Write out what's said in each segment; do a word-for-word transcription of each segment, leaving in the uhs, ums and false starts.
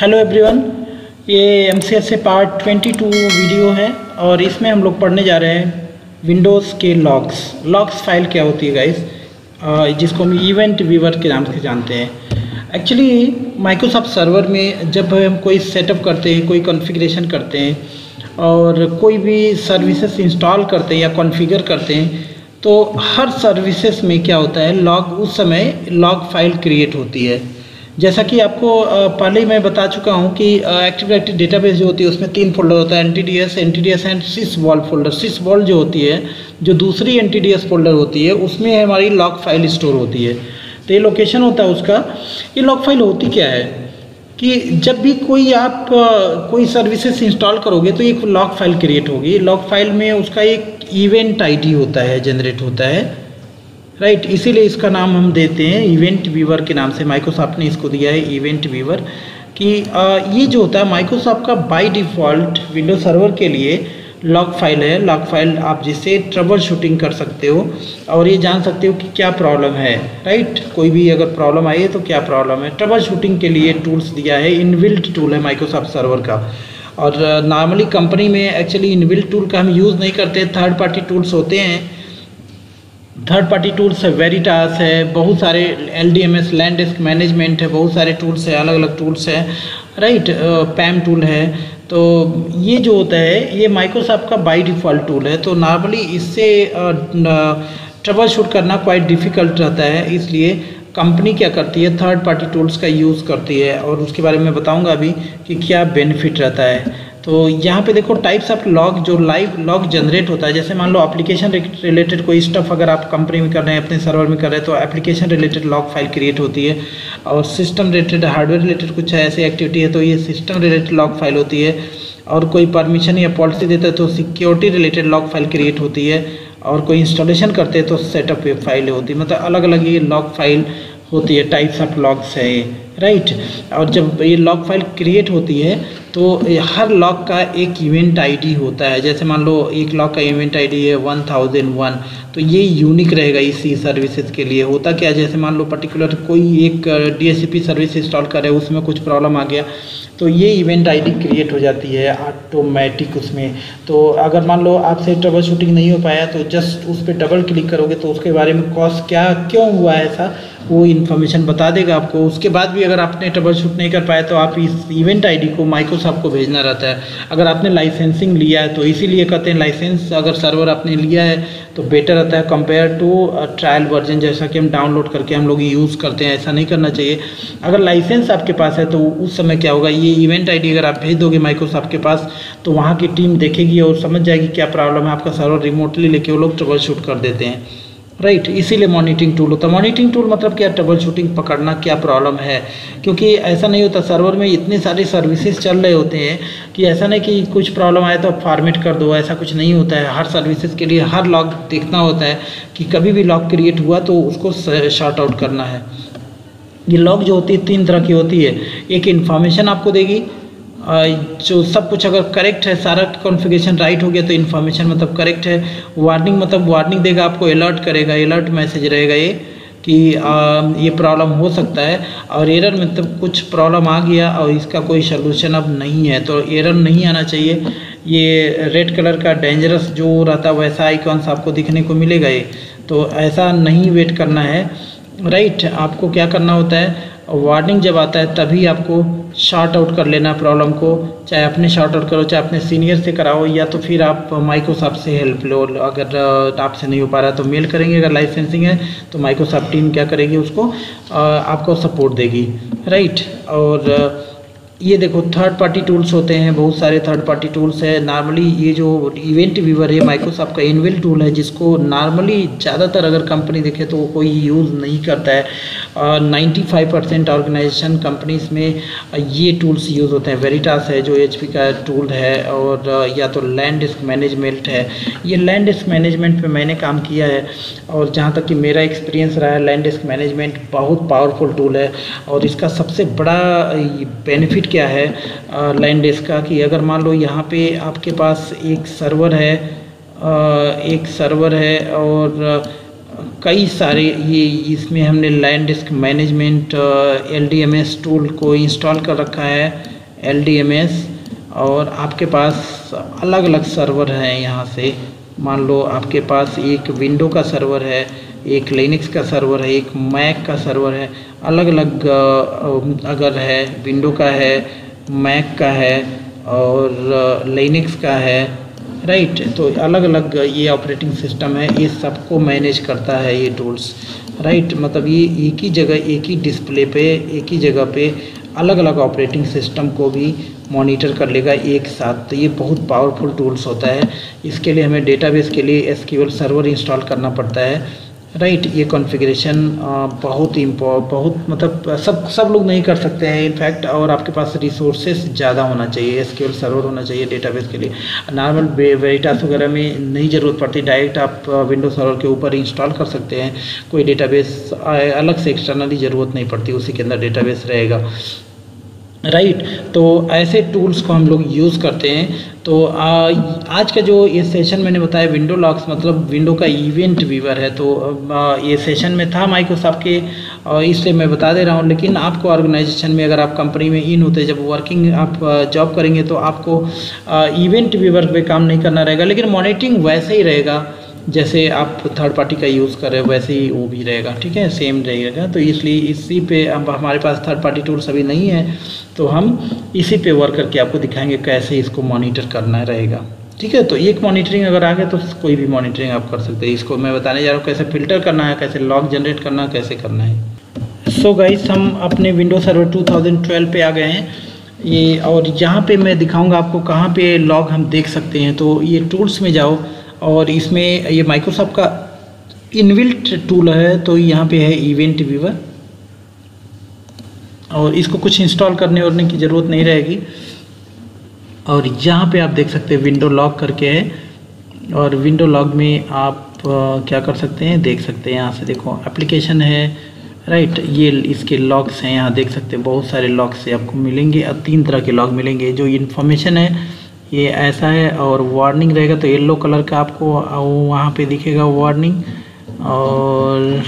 Hello everyone, ये M C S से part बाईस वीडियो है और इसमें हम लोग पढ़ने जा रहे हैं विंडोज़ के लॉग्स। लॉग्स फाइल क्या होती है गाइस, जिसको हम इवेंट व्यूअर के नाम से जानते हैं। एक्चुअली माइक्रोसॉफ्ट सर्वर में जब हम कोई सेटअप करते हैं, कोई कॉन्फ़िगरेशन करते हैं और कोई भी सर्विसेज इंस्टॉल करते हैं या कॉन्फ़िगर करते हैं, तो हर सर्विसेज में क्या होता है, लॉग उस समय लॉग फाइल क्रिएट होती है। जैसा कि आपको पहले ही मैं बता चुका हूं कि एक्टिव डायरेक्टरी डेटाबेस जो होती है उसमें तीन फोल्डर होता है, एनटीडीएस, एनटीडीएस एंड सिस्वॉल फोल्डर। सिस्वॉल जो होती है, जो दूसरी एनटीडीएस फोल्डर होती है, उसमें हमारी लॉग फाइल स्टोर होती है। तो ये लोकेशन होता है उसका। ये लॉग फाइल होती क्या है कि जब भी कोई आप कोई सर्विसेज इंस्टॉल करोगे तो एक लॉग फाइल क्रिएट होगी। लॉग फाइल में उसका एक इवेंट आई डी होता है, जनरेट होता है, राइट right, इसीलिए इसका नाम हम देते हैं इवेंट व्यूअर के नाम से। माइक्रोसॉफ्ट ने इसको दिया है इवेंट व्यूअर कि ये जो होता है माइक्रोसॉफ्ट का बाय डिफ़ॉल्ट विंडोज सर्वर के लिए लॉग फाइल है। लॉग फाइल आप जिससे ट्रबल शूटिंग कर सकते हो और ये जान सकते हो कि क्या प्रॉब्लम है, राइट right? कोई भी अगर प्रॉब्लम आई है तो क्या प्रॉब्लम है, ट्रबल शूटिंग के लिए टूल्स दिया है। इनबिल्ट टूल है माइक्रोसॉफ्ट सर्वर का, और नॉर्मली कंपनी में एक्चुअली इनबिल्ट टूल का हम यूज़ नहीं करते, थर्ड पार्टी टूल्स होते हैं। थर्ड पार्टी टूल्स है, वेरिटास है, बहुत सारे एलडीएमएस लैंडडेस्क मैनेजमेंट है, बहुत सारे टूल्स है, अलग अलग टूल्स है, राइट पैम टूल है। तो ये जो होता है ये माइक्रोसॉफ्ट का बाय डिफ़ॉल्ट टूल है। तो नॉर्मली इससे ट्रबल शूट करना क्वाइट डिफ़िकल्ट रहता है, इसलिए कंपनी क्या करती है, थर्ड पार्टी टूल्स का यूज़ करती है। और उसके बारे में बताऊँगा अभी कि क्या बेनिफिट रहता है। तो यहाँ पे देखो टाइप्स ऑफ लॉग, जो लाइव लॉग जनरेट होता है। जैसे मान लो एप्लीकेशन रिलेटेड कोई स्टफ अगर आप कंपनी में कर रहे हैं, अपने सर्वर में कर रहे हैं, तो application related log file create होती है। और सिस्टम रिलेटेड, हार्डवेयर रिलेटेड कुछ ऐसी एक्टिविटी है तो ये सिस्टम रिलेटेड लॉग फाइल होती है। और कोई परमिशन या पॉलिसी देता है तो security related log file create होती है। और कोई इंस्टॉलेशन करते हैं तो सेटअप फाइल होती है। मतलब अलग अलग ये लॉग फाइल होती है, टाइप्स ऑफ लॉग्स है राइट। और जब ये लॉग फाइल क्रिएट होती है तो हर लॉग का एक इवेंट आईडी होता है। जैसे मान लो एक लॉग का इवेंट आईडी है वन थाउजेंड वन, तो ये यूनिक रहेगा इसी सर्विसेज के लिए। होता क्या, जैसे मान लो पर्टिकुलर कोई एक डीएससीपी सर्विस इंस्टॉल करे, उसमें कुछ प्रॉब्लम आ गया तो ये इवेंट आईडी क्रिएट हो जाती है ऑटोमेटिक उसमें। तो अगर मान लो आपसे ट्रबल शूटिंग नहीं हो पाया तो जस्ट उस पर डबल क्लिक करोगे तो उसके बारे में कॉज क्या, क्यों हुआ ऐसा, वो इन्फॉर्मेशन बता देगा आपको। उसके बाद भी अगर आपने ट्रबल शूट नहीं कर पाया तो आप इस इवेंट आईडी को माइक्रोसॉफ्ट को भेजना रहता है। अगर आपने लाइसेंसिंग लिया है तो इसीलिए कहते हैं लाइसेंस अगर सर्वर आपने लिया है तो बेटर रहता है कंपेयर टू ट्रायल वर्जन, जैसा कि हम डाउनलोड करके हम लोग यूज़ करते हैं। ऐसा नहीं करना चाहिए। अगर लाइसेंस आपके पास है तो उस समय क्या होगा, ये इवेंट आईडी अगर आप भेज दोगे माइक्रोसॉफ्ट के पास तो वहाँ की टीम देखेगी और समझ जाएगी क्या प्रॉब्लम है, आपका सर्वर रिमोटली लेके वो लोग ट्रबल शूट कर देते हैं, राइट right, इसीलिए मॉनिटरिंग टूल होता है। मॉनिटरिंग टूल मतलब क्या, ट्रबल शूटिंग पकड़ना क्या प्रॉब्लम है, क्योंकि ऐसा नहीं होता सर्वर में इतने सारे सर्विसेज चल रहे होते हैं कि ऐसा नहीं कि कुछ प्रॉब्लम आए तो आप फॉर्मेट कर दो, ऐसा कुछ नहीं होता है। हर सर्विसेज के लिए हर लॉग देखना होता है कि कभी भी लॉग क्रिएट हुआ तो उसको शॉर्ट आउट करना है। ये लॉग जो होती है तीन तरह की होती है। एक इन्फॉर्मेशन आपको देगी, जो सब कुछ अगर करेक्ट है, सारा कॉन्फ़िगरेशन राइट हो गया तो इन्फॉर्मेशन मतलब करेक्ट है। वार्निंग मतलब वार्निंग देगा आपको, अलर्ट करेगा, अलर्ट मैसेज रहेगा ये कि आ, ये प्रॉब्लम हो सकता है। और एरर मतलब कुछ प्रॉब्लम आ गया और इसका कोई सलूशन अब नहीं है तो एरर नहीं आना चाहिए। ये रेड कलर का डेंजरस जो रहता है वैसा आइकॉन्स आपको दिखने को मिलेगा ये, तो ऐसा नहीं वेट करना है राइट right, आपको क्या करना होता है, वार्निंग जब आता है तभी आपको शॉर्ट आउट कर लेना प्रॉब्लम को, चाहे अपने शॉर्ट आउट करो, चाहे अपने सीनियर से कराओ, या तो फिर आप माइक्रोसॉफ्ट से हेल्प लो। अगर आपसे नहीं हो पा रहा तो मेल करेंगे, अगर लाइसेंसिंग है तो माइक्रोसॉफ्ट टीम क्या करेगी, उसको आपको सपोर्ट देगी राइट। और ये देखो थर्ड पार्टी टूल्स होते हैं, बहुत सारे थर्ड पार्टी टूल्स हैं। नॉर्मली ये जो इवेंट व्यूअर है माइक्रोसॉफ्ट का इनबिल्ट टूल है, जिसको नॉर्मली ज़्यादातर अगर कंपनी देखे तो कोई यूज़ नहीं करता है। Ninety five percent organisation companies में ये टूल्स यूज़ होते हैं। वेरिटास है जो एचपी का टूल है, और या तो लैंडडेस्क मैनेजमेंट है। ये लैंडडेस्क मैनेजमेंट पर मैंने काम किया है और जहाँ तक कि मेरा एक्सपीरियंस रहा है, लैंडडेस्क मैनेजमेंट बहुत पावरफुल टूल है। और इसका सबसे बड़ा बेनिफिट क्या है लैंडडेस्क का कि अगर मान लो यहाँ पे आपके पास एक सर्वर है, आ, एक सर्वर है और कई सारे ये इसमें हमने लैंडडेस्क मैनेजमेंट एलडीएमएस टूल को इंस्टॉल कर रखा है, एलडीएमएस, और आपके पास अलग अलग सर्वर हैं। यहाँ से मान लो आपके पास एक विंडो का सर्वर है, एक लिनक्स का सर्वर है, एक मैक का सर्वर है, अलग अलग अगर है, विंडो का है, मैक का है और लिनक्स का है, राइट। तो अलग अलग ये ऑपरेटिंग सिस्टम है, ये सबको मैनेज करता है ये टूल्स, राइट। मतलब ये एक ही जगह, एक ही डिस्प्ले पे, एक ही जगह पे अलग अलग ऑपरेटिंग सिस्टम को भी मॉनिटर कर लेगा एक साथ। तो ये बहुत पावरफुल टूल्स होता है। इसके लिए हमें डेटाबेस के लिए एसक्यूएल सर्वर इंस्टॉल करना पड़ता है, राइट। ये कॉन्फ़िगरेशन बहुत इम्पॉ बहुत मतलब सब सब लोग नहीं कर सकते हैं इनफैक्ट, और आपके पास रिसोर्सेज ज़्यादा होना चाहिए, एसक्यूएल सर्वर होना चाहिए डेटाबेस के लिए। नॉर्मल वेरिटास वगैरह में नहीं ज़रूरत पड़ती, डायरेक्ट आप विंडोज सर्वर के ऊपर इंस्टॉल कर सकते हैं, कोई डेटाबेस अलग से एक्सटर्नली ज़रूरत नहीं पड़ती, उसी के अंदर डेटाबेस रहेगा, राइट right. तो ऐसे टूल्स को हम लोग यूज़ करते हैं। तो आ, आज का जो ये सेशन मैंने बताया विंडो लॉक्स मतलब विंडो का इवेंट व्यूअर है, तो आ, ये सेशन में था माइक्रोसॉफ्ट के, और इसलिए मैं बता दे रहा हूँ। लेकिन आपको ऑर्गेनाइजेशन में अगर आप कंपनी में इन होते, जब वर्किंग आप जॉब करेंगे तो आपको आ, इवेंट व्यूअर पे काम नहीं करना रहेगा, लेकिन मॉनिटरिंग वैसे ही रहेगा जैसे आप थर्ड पार्टी का यूज़ करें, वैसे ही वो भी रहेगा, ठीक है, सेम रहेगा। तो इसलिए इसी पे अब हमारे पास थर्ड पार्टी टूल्स अभी नहीं है, तो हम इसी पे वर्क करके आपको दिखाएंगे कैसे इसको मॉनिटर करना रहेगा, ठीक है। तो एक मॉनिटरिंग अगर आ गए तो कोई भी मॉनिटरिंग आप कर सकते हैं। इसको मैं बताने जा रहा हूँ कैसे फ़िल्टर करना है, कैसे लॉग जनरेट करना है, कैसे करना है। सो गाइस, हम अपने windows server two thousand twelve पे आ गए हैं ये, और यहाँ पर मैं दिखाऊँगा आपको कहाँ पर लॉग हम देख सकते हैं। तो ये टूल्स में जाओ और इसमें ये माइक्रोसॉफ्ट का इनबिल्ट टूल है, तो यहाँ पे है इवेंट व्यूअर, और इसको कुछ इंस्टॉल करने और की ज़रूरत नहीं रहेगी। और यहाँ पे आप देख सकते हैं विंडो लॉक करके है, और विंडो लॉक में आप आ, क्या कर सकते हैं देख सकते हैं। यहाँ से देखो एप्लीकेशन है, राइट, ये इसके लॉक्स हैं, यहाँ देख सकते हैं बहुत सारे लॉक्स से आपको मिलेंगे, और तीन तरह के लॉक मिलेंगे। जो इन्फॉर्मेशन है ये ऐसा है, और वार्निंग रहेगा तो येलो कलर का आपको वहाँ पे दिखेगा वार्निंग, और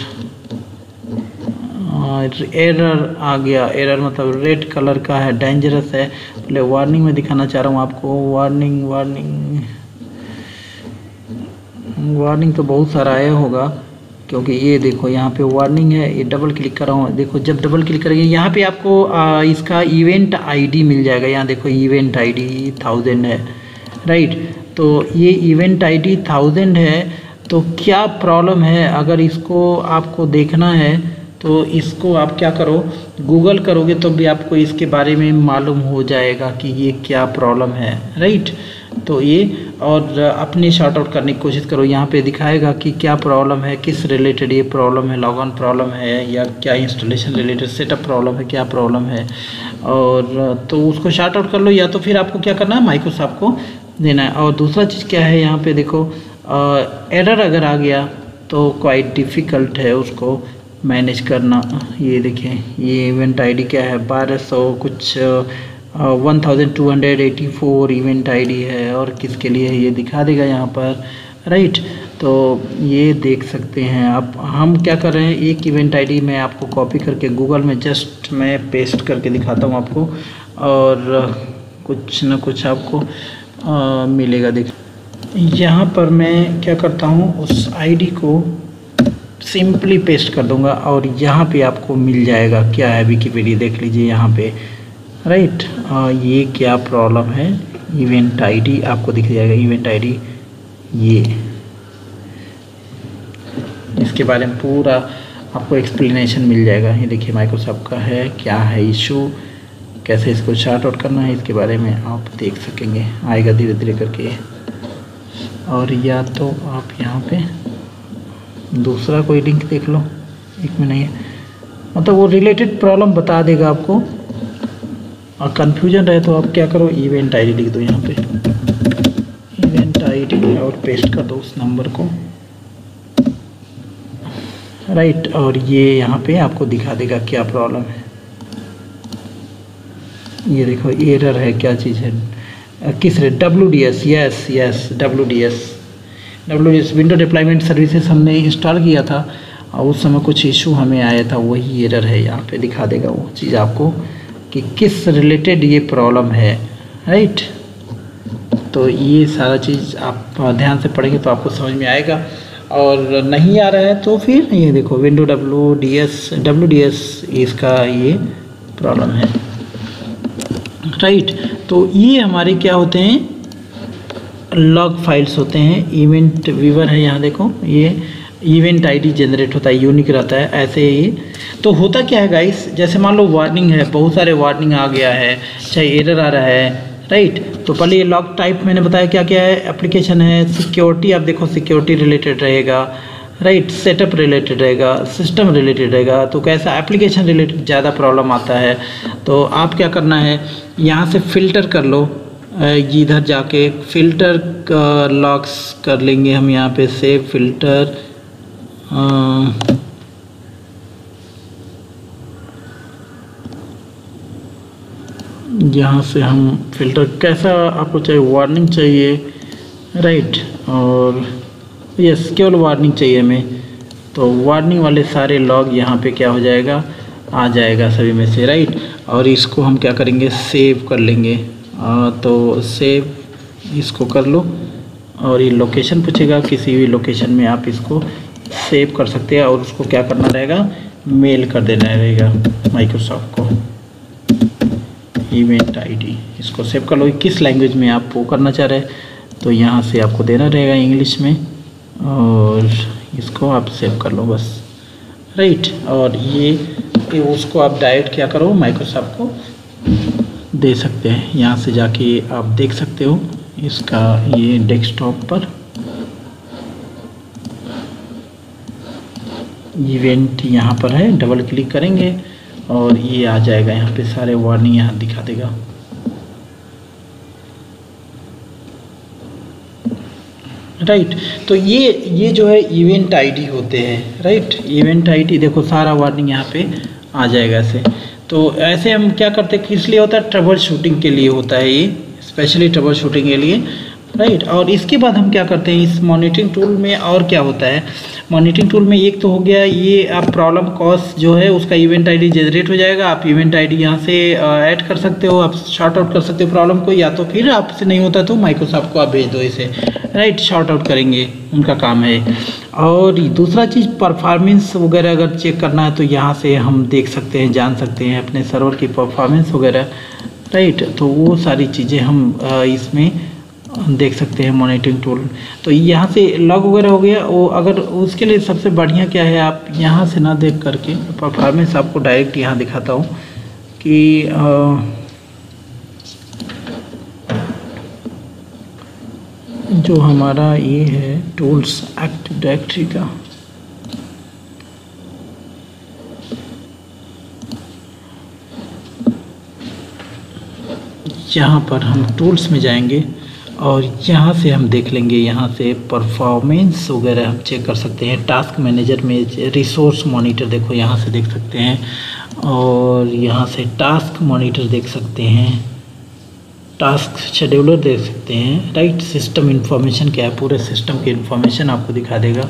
एरर आ गया, एरर मतलब रेड कलर का है, डेंजरस है। पहले वार्निंग में दिखाना चाह रहा हूँ आपको, वार्निंग वार्निंग वार्निंग तो बहुत सारा आया होगा, क्योंकि ये देखो यहाँ पे वार्निंग है। ये डबल क्लिक कर रहा हूँ, देखो जब डबल क्लिक करेंगे यहाँ पे आपको आ, इसका इवेंट आईडी मिल जाएगा। यहाँ देखो इवेंट आईडी थाउजेंड है, राइट। तो ये इवेंट आईडी थाउजेंड है, तो क्या प्रॉब्लम है, अगर इसको आपको देखना है तो इसको आप क्या करो, गूगल करोगे तो भी आपको इसके बारे में मालूम हो जाएगा कि ये क्या प्रॉब्लम है, राइट। तो ये और अपने शॉर्ट आउट करने की कोशिश करो, यहाँ पे दिखाएगा कि क्या प्रॉब्लम है, किस रिलेटेड ये प्रॉब्लम है, लॉग ऑन प्रॉब्लम है या क्या इंस्टॉलेशन रिलेटेड सेटअप प्रॉब्लम है, क्या प्रॉब्लम है। और तो उसको शॉर्ट आउट कर लो, या तो फिर आपको क्या करना है माइक्रोसॉफ्ट को देना है। और दूसरा चीज़ क्या है, यहाँ पे देखो एरर अगर आ गया तो क्वाइट डिफ़िकल्ट है उसको मैनेज करना। ये देखें ये इवेंट आई डी क्या है, बारह सौ कुछ one thousand two hundred eighty four event ID है, और किसके लिए है ये दिखा देगा यहाँ पर, राइट। तो ये देख सकते हैं आप। हम क्या कर रहे हैं, एक इवेंट आईडी मैं आपको कॉपी करके गूगल में जस्ट मैं पेस्ट करके दिखाता हूँ आपको, और कुछ ना कुछ आपको आ, मिलेगा। देख यहाँ पर मैं क्या करता हूँ, उस आईडी को सिंपली पेस्ट कर दूँगा और यहाँ पे आपको मिल जाएगा क्या है विकिपीडिया, देख लीजिए यहाँ पे, राइट right. ये क्या प्रॉब्लम है, इवेंट आईडी आपको दिख जाएगा, इवेंट आईडी ये, इसके बारे में पूरा आपको एक्सप्लेनेशन मिल जाएगा। ये देखिए माइक्रोसॉफ्ट का है, क्या है इशू, कैसे इसको शॉर्ट आउट करना है, इसके बारे में आप देख सकेंगे, आएगा धीरे धीरे करके। और या तो आप यहाँ पे दूसरा कोई लिंक देख लो, एक में नहीं है, मतलब वो रिलेटेड प्रॉब्लम बता देगा आपको। और कन्फ्यूजन रहे तो आप क्या करो, इवेंट आईडी लिख दो यहाँ पे, इवेंट आईडी, और पेस्ट कर दो उस नंबर को, राइट। और ये यहाँ पे आपको दिखा देगा क्या प्रॉब्लम है। ये देखो एरर है, क्या चीज़ है, किस रे, W D S, yes yes W D S, W S window deployment services हमने इंस्टॉल किया था और उस समय कुछ इशू हमें आया था, वही एरर है यहाँ पे दिखा देगा वो चीज़ आपको कि किस रिलेटेड ये प्रॉब्लम है, राइट। तो ये सारा चीज़ आप ध्यान से पढ़ेंगे तो आपको समझ में आएगा, और नहीं आ रहा है तो फिर ये देखो window W D S W D S इसका ये प्रॉब्लम है, राइट। तो ये हमारे क्या होते हैं, लॉग फाइल्स होते हैं। इवेंट व्यूअर है, यहाँ देखो ये इवेंट आईडी जनरेट होता है, यूनिक रहता है। ऐसे ही तो होता क्या है गाइस, जैसे मान लो वार्निंग है, बहुत सारे वार्निंग आ गया है, चाहे एरर आ रहा है, राइट। तो पहले ये लॉग टाइप मैंने बताया क्या क्या है, एप्लीकेशन है, सिक्योरिटी आप देखो सिक्योरिटी रिलेटेड रहेगा, राइट, सेटअप रिलेटेड रहेगा, सिस्टम रिलेटेड रहेगा। तो कैसा एप्लीकेशन रिलेटेड ज़्यादा प्रॉब्लम आता है, तो आप क्या करना है यहाँ से फ़िल्टर कर लो, इधर जाके फ़िल्टर का लॉक्स कर लेंगे हम, यहाँ पे सेव फिल्टर यहाँ से हम फिल्टर कैसा आपको चाहिए, वार्निंग चाहिए, राइट, और यस केवल वार्निंग चाहिए हमें, तो वार्निंग वाले सारे लॉग यहाँ पे क्या हो जाएगा, आ जाएगा सभी में से, राइट। और इसको हम क्या करेंगे, सेव कर लेंगे, आ, तो सेव इसको कर लो, और ये लोकेशन पूछेगा, किसी भी लोकेशन में आप इसको सेव कर सकते हैं, और उसको क्या करना रहेगा, मेल कर देना रहेगा माइक्रोसॉफ्ट को, इवेंट आईडी इसको सेव कर लो, किस लैंग्वेज में आप वो करना चाह रहे हैं तो यहाँ से आपको देना रहेगा इंग्लिश में, और इसको आप सेव कर लो बस, राइट। और ये, ये उसको आप डायरेक्ट क्या करो, माइक्रोसॉफ्ट को दे सकते हैं, यहाँ से जाके आप देख सकते हो इसका ये डेस्कटॉप पर इवेंट यहाँ पर है, डबल क्लिक करेंगे और ये आ जाएगा यहाँ पे, सारे वार्निंग यहाँ दिखा देगा, राइट। तो ये ये जो है इवेंट आईडी होते हैं, राइट। इवेंट आईडी देखो सारा वार्निंग यहाँ पे आ जाएगा ऐसे। तो ऐसे हम क्या करते हैं, किस लिए होता है, ट्रबल शूटिंग के लिए होता है ये, स्पेशली ट्रबल शूटिंग के लिए, राइट। और इसके बाद हम क्या करते हैं, इस मॉनिटरिंग टूल में और क्या होता है, मॉनिटरिंग टूल में एक तो हो गया ये आप प्रॉब्लम कॉज जो है उसका इवेंट आईडी जनरेट हो जाएगा, आप इवेंट आईडी यहाँ से ऐड कर सकते हो, आप शॉर्ट आउट कर सकते हो प्रॉब्लम को, या तो फिर आपसे नहीं होता तो माइक्रोसॉफ्ट को आप भेज दो इसे, राइट, शॉर्ट आउट करेंगे, उनका काम है। और दूसरा चीज़ परफॉर्मेंस वगैरह अगर चेक करना है तो यहाँ से हम देख सकते हैं, जान सकते हैं अपने सर्वर की परफॉर्मेंस वगैरह, राइट। तो वो सारी चीज़ें हम इसमें देख सकते हैं मॉनिटरिंग टूल। तो यहाँ से लॉग वगैरह हो गया, वो अगर उसके लिए सबसे बढ़िया क्या है, आप यहाँ से ना देख करके परफॉर्मेंस आपको डायरेक्ट यहाँ दिखाता हूँ कि आ, जो हमारा ये है टूल्स एक्टिव डायरेक्टरी का, यहाँ पर हम टूल्स में जाएंगे और यहाँ से हम देख लेंगे, यहाँ से परफॉर्मेंस वगैरह हम चेक कर सकते हैं। टास्क मैनेजर में रिसोर्स मॉनिटर देखो यहाँ से देख सकते हैं, और यहाँ से टास्क मॉनिटर देख सकते हैं, टास्क शेड्यूलर देख सकते हैं, राइट। सिस्टम इंफॉर्मेशन क्या है, पूरे सिस्टम की इंफॉर्मेशन आपको दिखा देगा।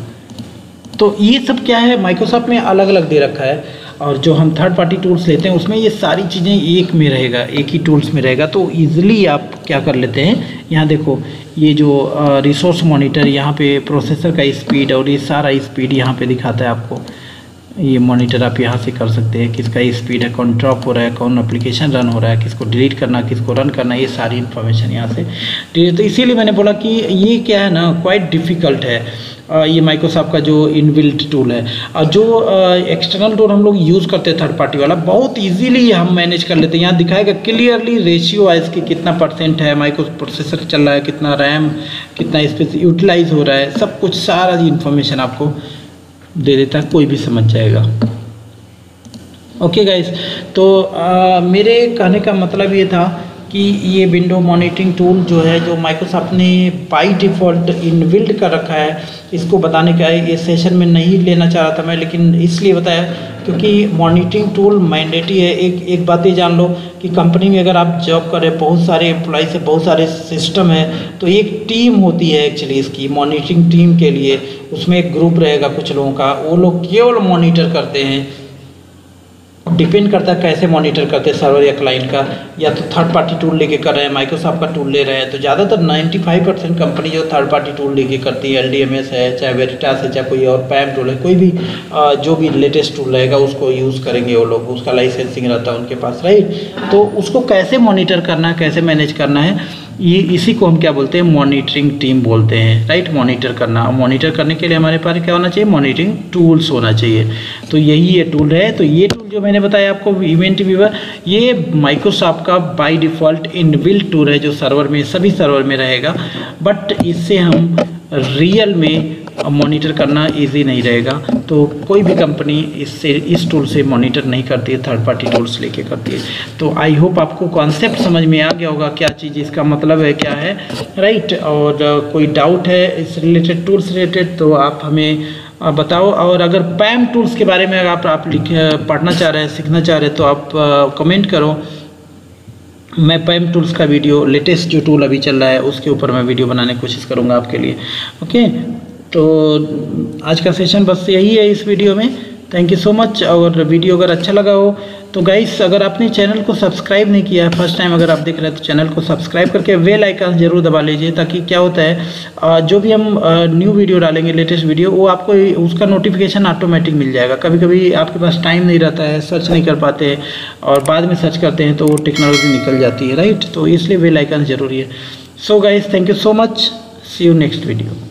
तो ये सब क्या है, माइक्रोसॉफ्ट में अलग अलग दे रखा है, और जो हम थर्ड पार्टी टूल्स लेते हैं उसमें ये सारी चीज़ें एक में रहेगा, एक ही टूल्स में रहेगा, तो ईज़िली आप क्या कर लेते हैं। यहाँ देखो ये जो रिसोर्स मॉनिटर, यहाँ पे प्रोसेसर का स्पीड और ये सारा स्पीड यहाँ पे दिखाता है आपको, ये मॉनिटर आप यहाँ से कर सकते हैं, किसका स्पीड है, कौन ड्रॉप हो रहा है, कौन एप्लीकेशन रन हो रहा है, किसको डिलीट करना, किसको रन करना, ये सारी इन्फॉर्मेशन यहाँ से। तो इसीलिए मैंने बोला कि ये क्या है ना, क्वाइट डिफ़िकल्ट है ये माइक्रोसॉफ्ट का जो इनबिल्ट टूल है, और जो एक्सटर्नल टूल हम लोग यूज़ करते हैं थर्ड पार्टी वाला, बहुत इजीली हम मैनेज कर लेते हैं। यहाँ दिखाएगा क्लियरली रेशियो वाइज कि कितना परसेंट है माइक्रो प्रोसेसर चल रहा है, कितना रैम, कितना स्पेस यूटिलाइज हो रहा है, सब कुछ सारा इन्फॉर्मेशन आपको दे देता है, कोई भी समझ जाएगा। ओके गाइस, तो आ, मेरे कहने का मतलब ये था कि ये विंडो मॉनिटरिंग टूल जो है जो माइक्रोसॉफ्ट ने बाई डिफ़ॉल्ट इनबिल्ट कर रखा है, इसको बताने का ये सेशन में नहीं लेना चाह रहा था मैं, लेकिन इसलिए बताया क्योंकि मॉनिटरिंग टूल मैंडेटरी है। एक एक बात ये जान लो कि कंपनी में अगर आप जॉब करें, बहुत सारे एम्प्लॉइज है, बहुत सारे सिस्टम है, तो एक टीम होती है एक्चुअली इसकी मॉनिटरिंग टीम के लिए, उसमें एक ग्रुप रहेगा कुछ लोगों का, वो लोग केवल मॉनिटर करते हैं। डिपेंड करता है कैसे मॉनिटर करते हैं, सर्वर या क्लाइंट का, या तो थर्ड पार्टी टूल लेके कर रहे हैं, माइक्रोसॉफ्ट का टूल ले रहे हैं। तो ज़्यादातर पचानवे परसेंट कंपनी जो थर्ड पार्टी टूल लेके करती है, एलडीएमएस है, चाहे वेरिटास है, चाहे कोई और पैम टूल है, कोई भी जो भी लेटेस्ट टूल रहेगा उसको यूज़ करेंगे वो लोग, उसका लाइसेंसिंग रहता है उनके पास, राइट। तो उसको कैसे मॉनिटर करना है, कैसे मैनेज करना है, ये इसी को हम क्या बोलते हैं, मॉनिटरिंग टीम बोलते हैं, राइट। मॉनिटर करना, मॉनिटर करने के लिए हमारे पास क्या होना चाहिए, मॉनिटरिंग टूल्स होना चाहिए। तो यही ये टूल है। तो ये टूल जो मैंने बताया आपको इवेंट व्यूअर, ये माइक्रोसॉफ्ट का बाय डिफ़ॉल्ट इनबिल्ट टूल है जो सर्वर में, सभी सर्वर में रहेगा, बट इससे हम रियल में मॉनिटर करना इजी नहीं रहेगा। तो कोई भी कंपनी इससे, इस टूल से मॉनिटर नहीं करती है, थर्ड पार्टी टूल्स लेके करती है। तो आई होप आपको कॉन्सेप्ट समझ में आ गया होगा, क्या चीज़ इसका मतलब है, क्या है, राइट। और कोई डाउट है इस रिलेटेड, टूल्स रिलेटेड, तो आप हमें बताओ। और अगर पैम टूल्स के बारे में अगर आप, आप पढ़ना चाह रहे हैं, सीखना चाह रहे हैं, तो आप कमेंट करो। मैं पैम टूल्स का वीडियो, लेटेस्ट जो टूल अभी चल रहा है उसके ऊपर मैं वीडियो बनाने की कोशिश करूँगा आपके लिए। ओके, तो आज का सेशन बस यही है इस वीडियो में। Thank you so much. और वीडियो अगर अच्छा लगा हो तो गाइस, अगर आपने चैनल को सब्सक्राइब नहीं किया है, फर्स्ट टाइम अगर आप देख रहे हैं, तो चैनल को सब्सक्राइब करके बेल आइकन जरूर दबा लीजिए, ताकि क्या होता है, जो भी हम न्यू वीडियो डालेंगे, लेटेस्ट वीडियो, वो आपको उसका नोटिफिकेशन ऑटोमेटिक मिल जाएगा। कभी कभी आपके पास टाइम नहीं रहता है, सर्च नहीं कर पाते हैं, और बाद में सर्च करते हैं तो वो टेक्नोलॉजी निकल जाती है, राइट। तो इसलिए बेल आइकन जरूरी है। So guys, thank you so much, see you next video.